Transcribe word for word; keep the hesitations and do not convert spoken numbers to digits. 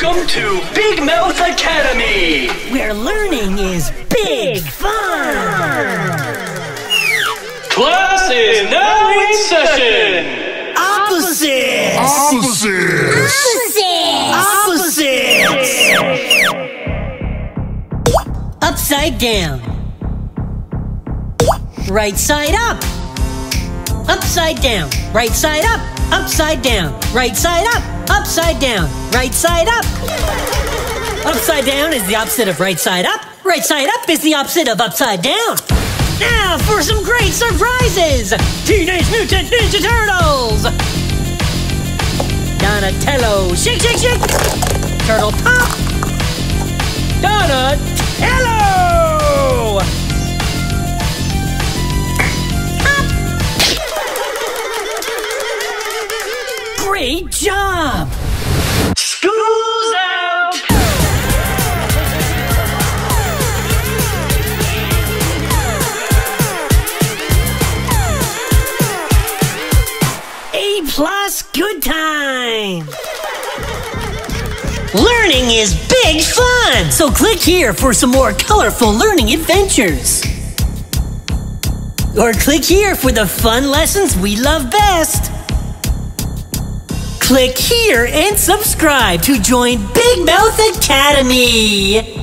Welcome to Big Mouth Academy, where learning is big fun. Class is now in session. Opposites. Opposites. Opposites. Opposites. Opposites. Upside down. Right side up. Upside down. Right side up. Upside down. Right side up. Upside down, right side up. Upside down is the opposite of right side up. Right side up is the opposite of upside down. Now for some great surprises! Teenage Mutant Ninja Turtles! Donatello, shake, shake, shake! Turtle Pop! Donatello! Great job! School's out! A plus, good time! Learning is big fun! So click here for some more colorful learning adventures. Or click here for the fun lessons we love best. Click here and subscribe to join Big Mouth Academy!